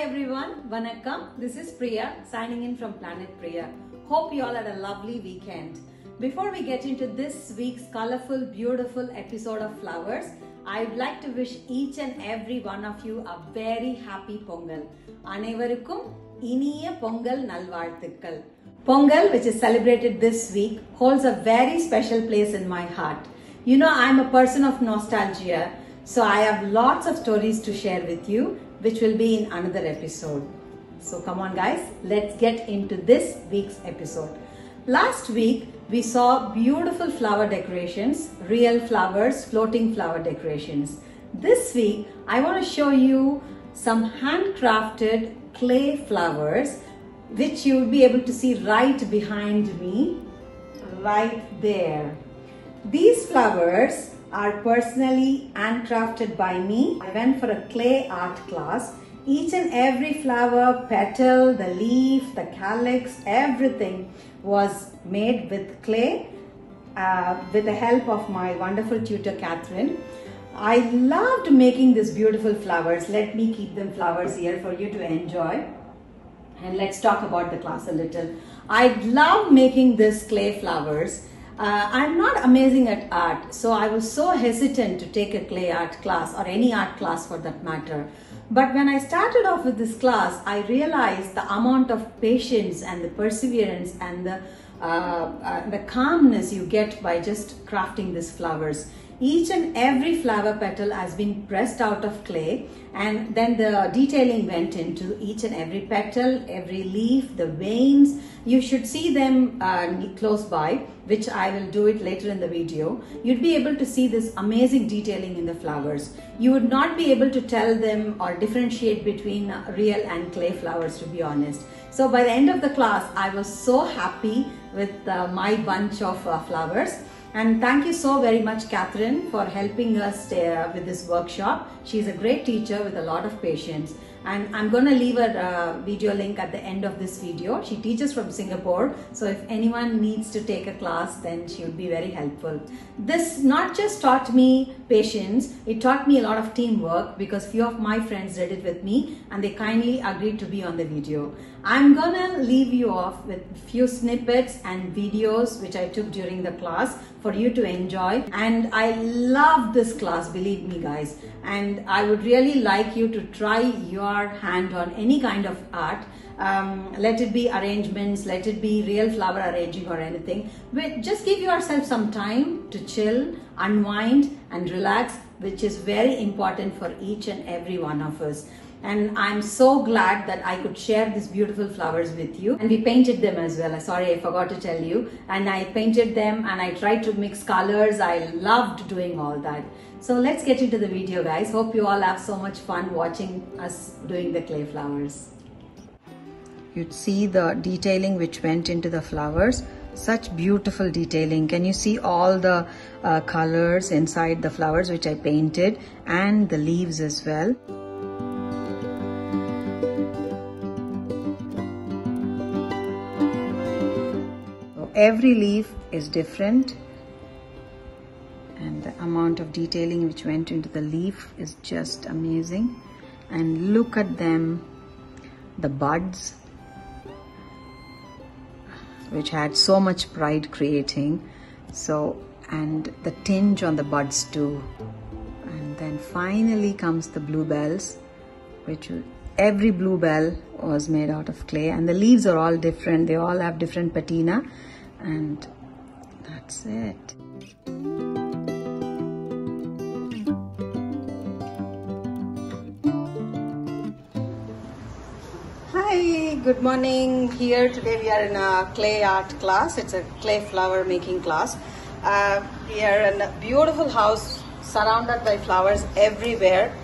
Hi everyone, vanakkam. This is Priya signing in from Planet Priya. Hope you all had a lovely weekend. Before we get into this week's colorful, beautiful episode of flowers, I would like to wish each and every one of you a very happy pongal. Anaivarukkum இனிய பொங்கல் நல்வாழ்த்துக்கள். Pongal, which is celebrated this week, holds a very special place in my heart. You know, I'm a person of nostalgia, so I have lots of stories to share with you, which will be in another episode. So come on guys, let's get into this week's episode. Last week, we saw beautiful flower decorations, real flowers, floating flower decorations. This week, I want to show you some handcrafted clay flowers, which you will be able to see right behind me, right there. These flowers are personally handcrafted by me. I went for a clay art class. Each and every flower, petal, the leaf, the calyx, everything was made with clay with the help of my wonderful tutor Catherine. I loved making these beautiful flowers. Let me keep them flowers here for you to enjoy. And let's talk about the class a little. I love making these clay flowers. I'm not amazing at art, so I was so hesitant to take a clay art class or any art class for that matter. But when I started off with this class, I realized the amount of patience and the perseverance and the calmness you get by just crafting these flowers. Each and every flower petal has been pressed out of clay, and then the detailing went into each and every petal, every leaf, the veins. You should see them close by, which I will do it later in the video. You'd be able to see this amazing detailing in the flowers. You would not be able to tell them or differentiate between real and clay flowers, to be honest. So by the end of the class, I was so happy with my bunch of flowers. And thank you so very much, Catherine, for helping us with this workshop. She's a great teacher with a lot of patience. And I'm going to leave a video link at the end of this video. She teaches from Singapore. So if anyone needs to take a class, then she would be very helpful. This not just taught me patience, it taught me a lot of teamwork, because few of my friends did it with me and they kindly agreed to be on the video. I'm going to leave you off with few snippets and videos which I took during the class for you to enjoy. And I love this class, believe me guys. And I would really like you to try your hand on any kind of art. Let it be arrangements, let it be real flower arranging or anything. But just give yourself some time to chill, unwind and relax, which is very important for each and every one of us. And I'm so glad that I could share these beautiful flowers with you. And we painted them as well. Sorry, I forgot to tell you. And I painted them and I tried to mix colors. I loved doing all that. So let's get into the video, guys. Hope you all have so much fun watching us doing the clay flowers. You'd see the detailing which went into the flowers. Such beautiful detailing. Can you see all the colors inside the flowers which I painted, and the leaves as well? Every leaf is different, and the amount of detailing which went into the leaf is just amazing. And look at them, the buds, which had so much pride creating. So, and the tinge on the buds too. And then finally comes the bluebells, which every bluebell was made out of clay, and the leaves are all different. They all have different patina. And that's it. Hi, good morning. Here today we are in a clay art class. It's a clay flower making class. We are in a beautiful house surrounded by flowers everywhere.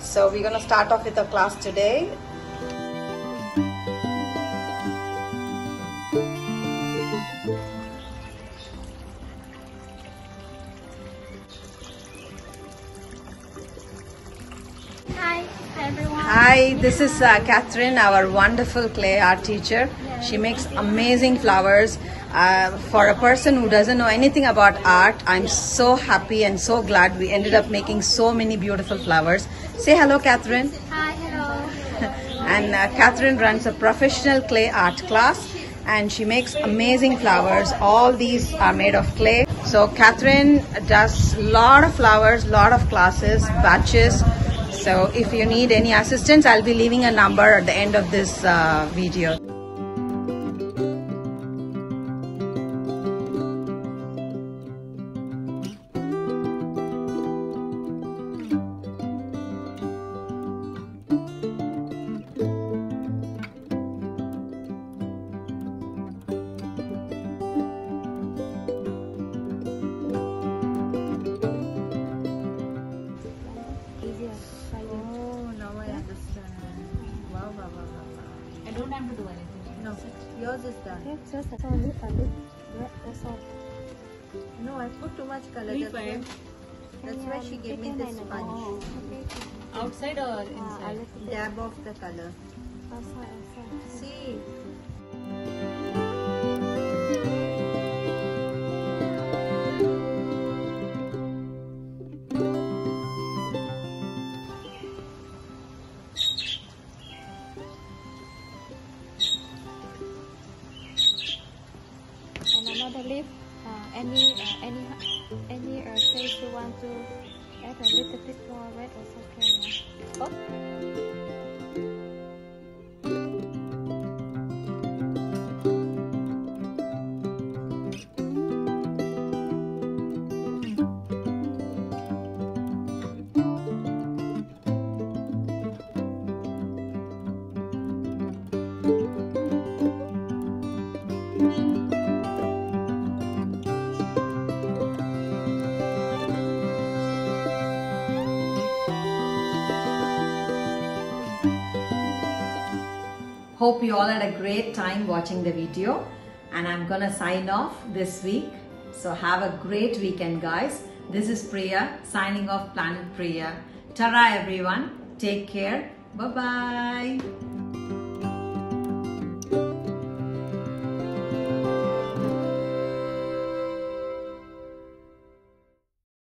So we're going to start off with a class today. Hi, this is Catherine, our wonderful clay art teacher. She makes amazing flowers. For a person who doesn't know anything about art, I'm so happy and so glad we ended up making so many beautiful flowers. Say hello, Catherine. Hi, hello. and Catherine runs a professional clay art class and she makes amazing flowers. All these are made of clay. So Catherine does lot of flowers, lot of classes, batches. So if you need any assistance, I'll be leaving a number at the end of this video. I don't have to do anything. No, yours is done. Okay, just only color. Yeah, that's all. No, I put too much color. That's why she gave me this sponge. Outside or inside? Dab off the color. Outside. See. Any place you want to add a little bit more red also can. Hope you all had a great time watching the video, and I'm gonna sign off this week. So have a great weekend, guys. This is Priya signing off Planet Priya. Ta-ra everyone. Take care. Bye-bye.